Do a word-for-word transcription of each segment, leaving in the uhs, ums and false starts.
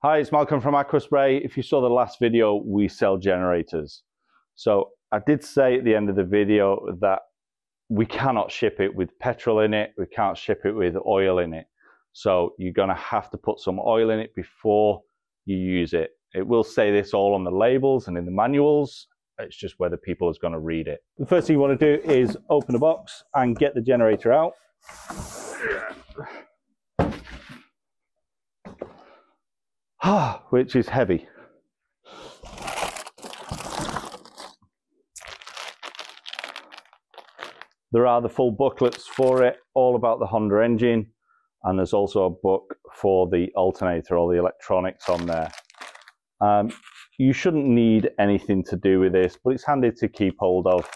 Hi, it's Malcolm from Aquaspray. If you saw the last video, we sell generators. So I did say at the end of the video that we cannot ship it with petrol in it. We can't ship it with oil in it. So you're going to have to put some oil in it before you use it. It will say this all on the labels and in the manuals. It's just whether people is going to read it. The first thing you want to do is open the box and get the generator out. Which is heavy. There are the full booklets for it, all about the Honda engine, and there's also a book for the alternator, all the electronics on there. Um, you shouldn't need anything to do with this, but it's handy to keep hold of.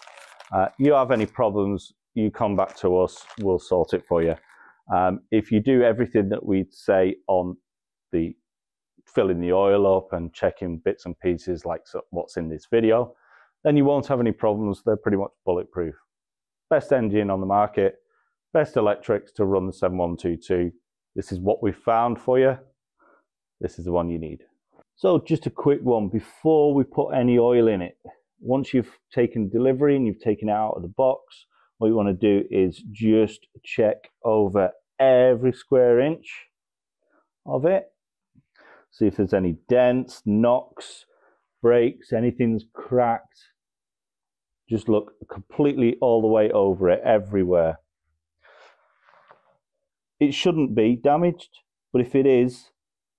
Uh, you have any problems, you come back to us, we'll sort it for you. Um, if you do everything that we'd say on the filling the oil up and checking bits and pieces like what's in this video, then you won't have any problems. They're pretty much bulletproof. Best engine on the market, best electrics to run the seven one two two. This is what we found for you. This is the one you need. So just a quick one before we put any oil in it. Once you've taken delivery and you've taken it out of the box, what you want to do is just check over every square inch of it. See if there's any dents, knocks, breaks, anything's cracked. Just look completely all the way over it, everywhere. It shouldn't be damaged, but if it is,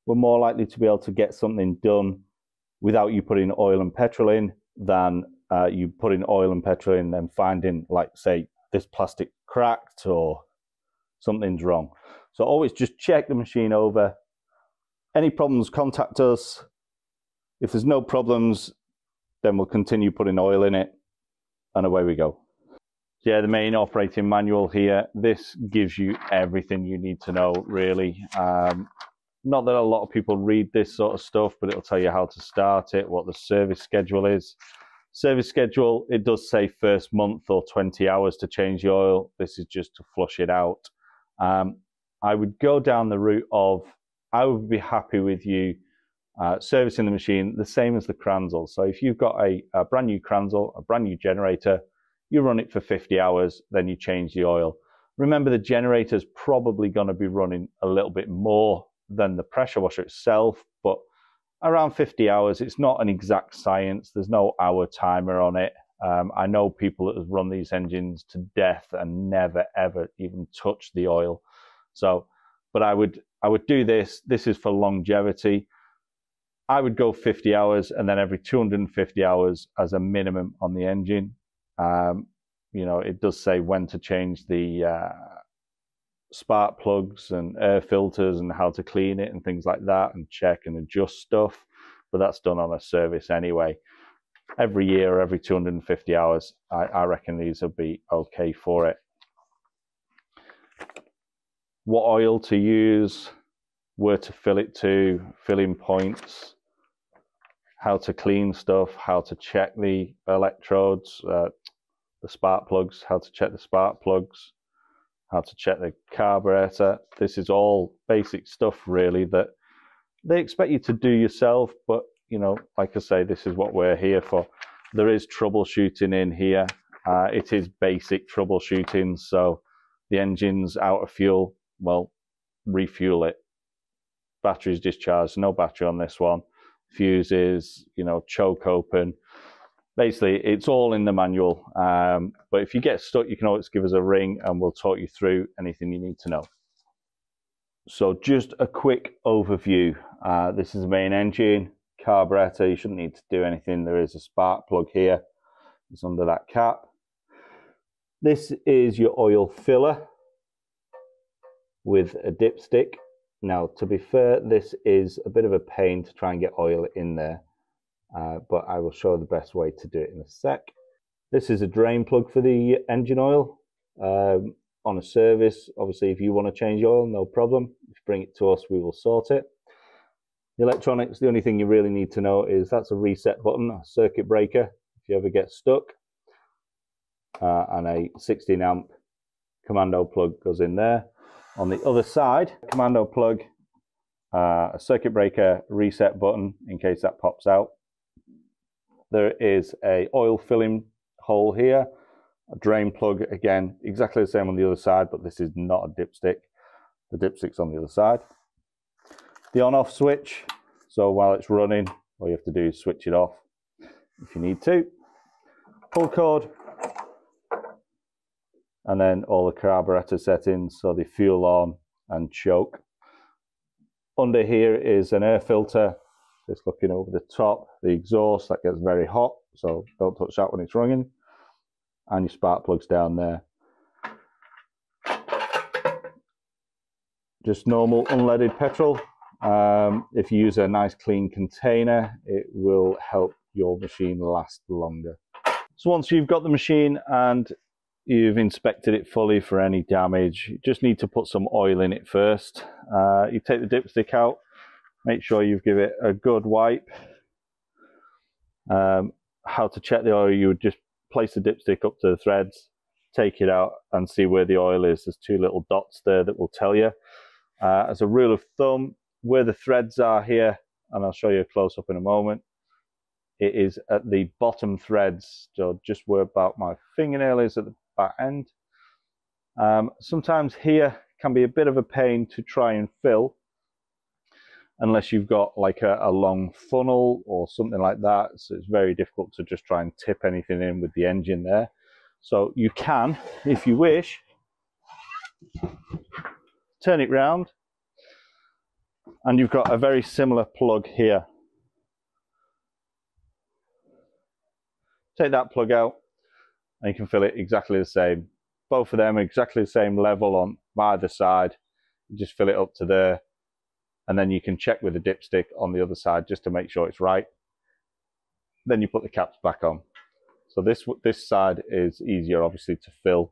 we're more likely to be able to get something done without you putting oil and petrol in than uh, you putting oil and petrol in and then finding, like, say, this plastic cracked or something's wrong. So always just check the machine over. Any problems, contact us. If there's no problems, then we'll continue putting oil in it and away we go. Yeah, the main operating manual here. This gives you everything you need to know, really. Um, not that a lot of people read this sort of stuff, but it'll tell you how to start it, what the service schedule is. Service schedule, it does say first month or twenty hours to change the oil. This is just to flush it out. Um, I would go down the route of I would be happy with you uh, servicing the machine the same as the Kranzle. So if you've got a, a brand new Kranzle, a brand new generator, you run it for fifty hours, then you change the oil. Remember, the generator's probably going to be running a little bit more than the pressure washer itself, but around fifty hours, it's not an exact science. There's no hour timer on it. Um, I know people that have run these engines to death and never, ever even touch the oil. So, but I would... I would do this. This is for longevity. I would go fifty hours and then every two hundred fifty hours as a minimum on the engine. Um, you know, it does say when to change the uh, spark plugs and air filters and how to clean it and things like that and check and adjust stuff. But that's done on a service anyway. Every year or every two hundred fifty hours, I, I reckon these will be okay for it. What oil to use, where to fill it to, filling points, how to clean stuff, how to check the electrodes, uh, the spark plugs, how to check the spark plugs, how to check the carburetor. This is all basic stuff, really, that they expect you to do yourself. But, you know, like I say, this is what we're here for. There is troubleshooting in here. Uh, it is basic troubleshooting. So the engine's out of fuel. Well, refuel it. Battery's discharged, no battery on this one. Fuses, you know, choke open. Basically, it's all in the manual. Um, but if you get stuck, you can always give us a ring and we'll talk you through anything you need to know. So just a quick overview. Uh, this is the main engine, carburetor. You shouldn't need to do anything. There is a spark plug here. It's under that cap. This is your oil filler with a dipstick. Now, to be fair, this is a bit of a pain to try and get oil in there, uh, but I will show the best way to do it in a sec. This is a drain plug for the engine oil um, on a service. Obviously, if you want to change oil, no problem. If you bring it to us, we will sort it. The electronics, the only thing you really need to know is that's a reset button, a circuit breaker, if you ever get stuck, uh, and a sixteen amp commando plug goes in there. On the other side, commando plug uh, a circuit breaker reset button in case that pops out. There is a oil filling hole here, a drain plug, again, exactly the same on the other side, but this is not a dipstick. The dipstick's on the other side. The on-off switch, so while it's running, all you have to do is switch it off if you need to. Pull cord, and then all the carburetor settings, so the fuel on and choke. Under here is an air filter, just looking over the top, the exhaust, that gets very hot, so don't touch that when it's running. And your spark plugs down there. Just normal unleaded petrol. Um, if you use a nice clean container, it will help your machine last longer. So once you've got the machine and you've inspected it fully for any damage, you just need to put some oil in it first. Uh, you take the dipstick out, make sure you give it a good wipe. Um, how to check the oil, you would just place the dipstick up to the threads, take it out and see where the oil is. There's two little dots there that will tell you. Uh, as a rule of thumb, where the threads are here, and I'll show you a close-up in a moment, it is at the bottom threads, so just where about my fingernail is at the back end. Um, sometimes here can be a bit of a pain to try and fill, unless you've got like a, a long funnel or something like that, so it's very difficult to just try and tip anything in with the engine there. So you can, if you wish, turn it round, and you've got a very similar plug here. Take that plug out, and you can fill it exactly the same. Both of them are exactly the same level on either side. You just fill it up to there, and then you can check with the dipstick on the other side just to make sure it's right. Then you put the caps back on. So this, this side is easier, obviously, to fill.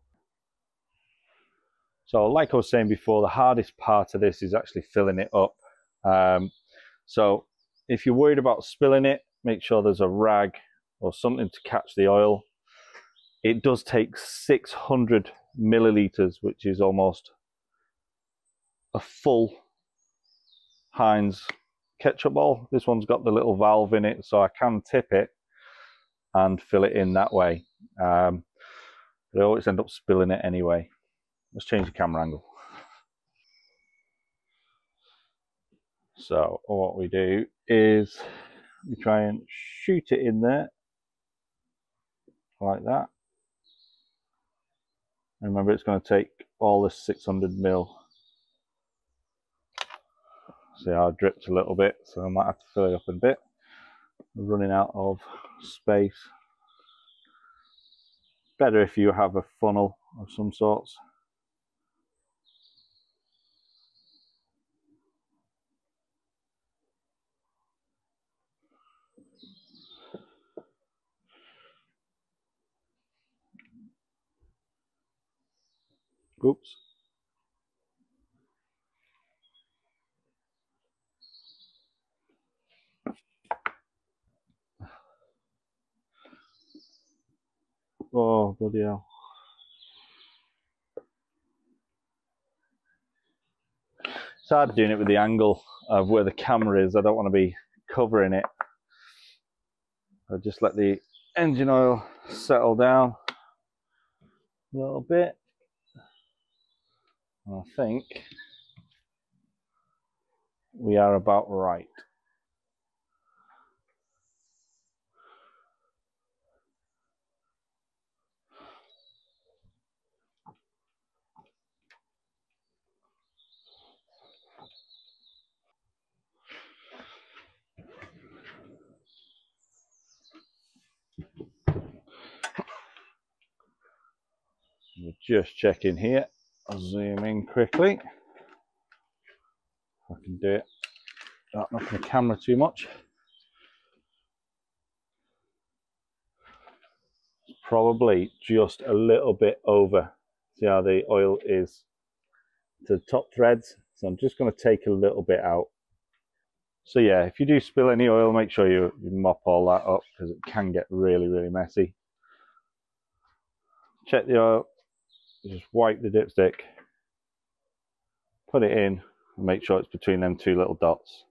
So like I was saying before, the hardest part of this is actually filling it up. Um, so if you're worried about spilling it, make sure there's a rag or something to catch the oil. It does take six hundred milliliters, which is almost a full Heinz ketchup bowl. This one's got the little valve in it, so I can tip it and fill it in that way. Um, but I always end up spilling it anyway. Let's change the camera angle. So what we do is we try and shoot it in there like that. And remember, it's going to take all this six hundred mil. See how it drips a little bit, so I might have to fill it up in a bit. I'm running out of space. Better if you have a funnel of some sorts. Oops. Oh, bloody hell. It's hard doing it with the angle of where the camera is. I don't want to be covering it. I'll just let the engine oil settle down a little bit. I think we are about right. We'll just check in here. I'll zoom in quickly. I can do it without knocking the camera too much. It's probably just a little bit over. See how the oil is to the top threads. So I'm just going to take a little bit out. So yeah, if you do spill any oil, make sure you, you mop all that up because it can get really, really messy. Check the oil. Just wipe the dipstick, put it in, make sure it's between them two little dots.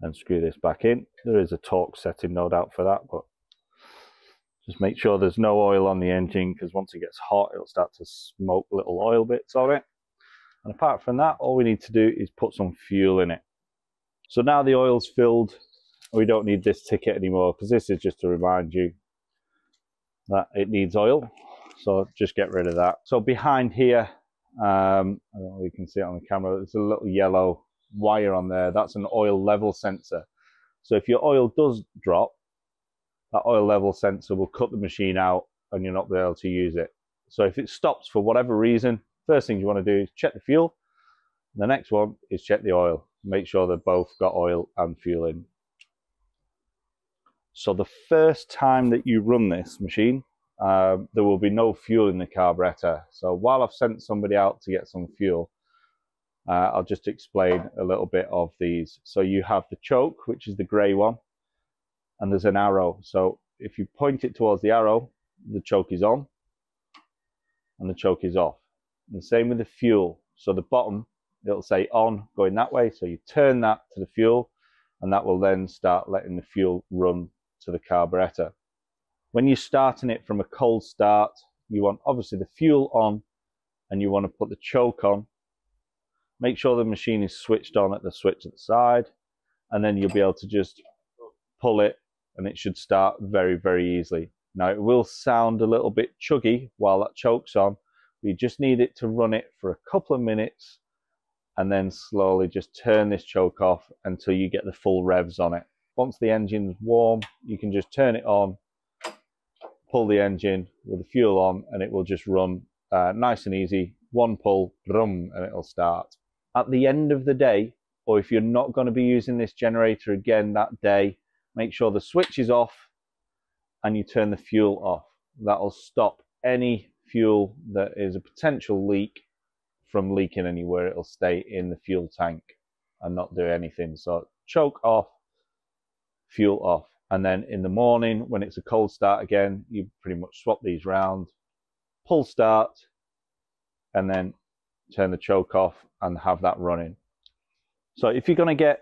And screw this back in. There is a torque setting, no doubt, for that, but just make sure there's no oil on the engine, because once it gets hot, it'll start to smoke little oil bits on it. And apart from that, all we need to do is put some fuel in it. So now the oil's filled, we don't need this ticket anymore, because this is just to remind you that it needs oil. So just get rid of that. So behind here, um, I don't know if you can see it on the camera, there's a little yellow wire on there. That's an oil level sensor. So if your oil does drop, that oil level sensor will cut the machine out and you're not able to use it. So if it stops for whatever reason, first thing you want to do is check the fuel. The next one is check the oil. Make sure they've both got oil and fuel in. So the first time that you run this machine, uh, there will be no fuel in the carburetor. So while I've sent somebody out to get some fuel, uh, I'll just explain a little bit of these. So you have the choke, which is the grey one, and there's an arrow. So if you point it towards the arrow, the choke is on and the choke is off. And the same with the fuel. So the bottom, it'll say on going that way. So you turn that to the fuel and that will then start letting the fuel run to the carburetor. When you're starting it from a cold start, you want obviously the fuel on and you want to put the choke on. Make sure the machine is switched on at the switch at the side, and then you'll be able to just pull it and it should start very, very easily. Now it will sound a little bit chuggy while that choke's on. You just need it to run it for a couple of minutes and then slowly just turn this choke off until you get the full revs on it. Once the engine's warm, you can just turn it on, pull the engine with the fuel on, and it will just run uh, nice and easy. One pull, brum, and it'll start. At the end of the day, or if you're not going to be using this generator again that day, make sure the switch is off and you turn the fuel off. That'll stop any fuel that is a potential leak from leaking anywhere. It'll stay in the fuel tank and not do anything. So choke off, fuel off, and then in the morning when it's a cold start again, you pretty much swap these round, pull start, and then turn the choke off and have that running. So if you're going to get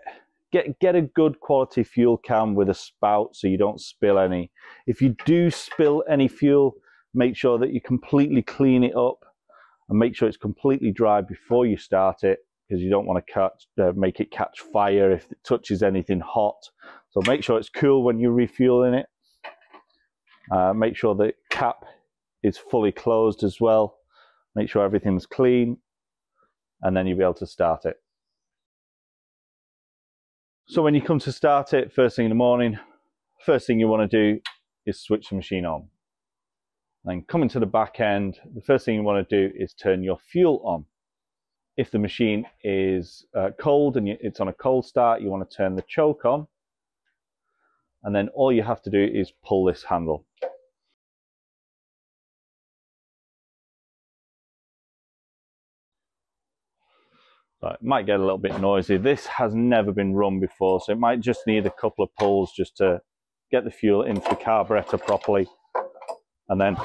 Get, get a good quality fuel can with a spout so you don't spill any. If you do spill any fuel, make sure that you completely clean it up and make sure it's completely dry before you start it, because you don't want to catch, uh, make it catch fire if it touches anything hot. So make sure it's cool when you're refueling it. Uh, make sure the cap is fully closed as well. Make sure everything's clean, and then you'll be able to start it. So when you come to start it, first thing in the morning, first thing you want to do is switch the machine on. Then coming to the back end, the first thing you want to do is turn your fuel on. If the machine is uh, cold and it's on a cold start, you want to turn the choke on. And then all you have to do is pull this handle. So it might get a little bit noisy. This has never been run before, so it might just need a couple of pulls just to get the fuel into the carburetor properly. And then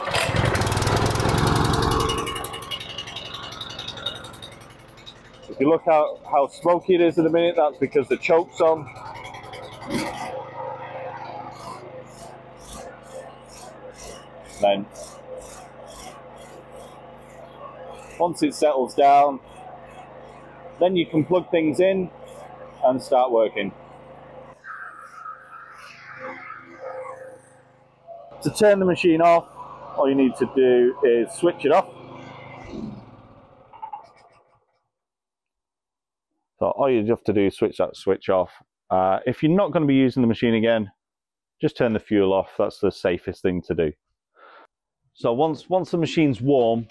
if you look how, how smoky it is in a minute, that's because the choke's on. Then once it settles down, then you can plug things in and start working. To turn the machine off, all you need to do is switch it off. So all you have to do is switch that switch off. Uh, if you're not going to be using the machine again, just turn the fuel off. That's the safest thing to do. So once, once the machine's warm,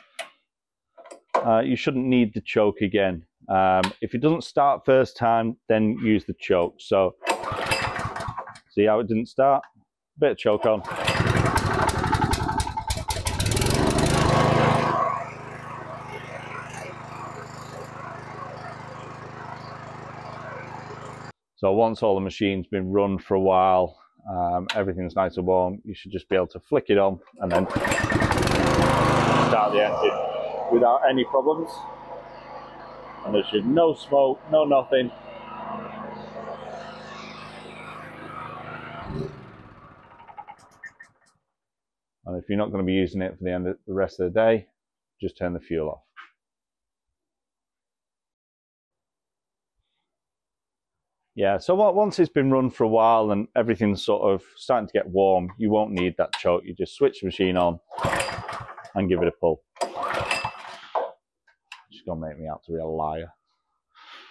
uh, you shouldn't need the choke again. Um, if it doesn't start first time, then use the choke. So see how it didn't start? Bit of choke on. So once all the machine's been run for a while, um, everything's nice and warm, you should just be able to flick it on and then start the engine. without any problems. And there should be no smoke, no nothing. And if you're not going to be using it for the end of the rest of the day, just turn the fuel off. Yeah, so once it's been run for a while and everything's sort of starting to get warm, you won't need that choke. You just switch the machine on and give it a pull. She's gonna make me out to be a liar.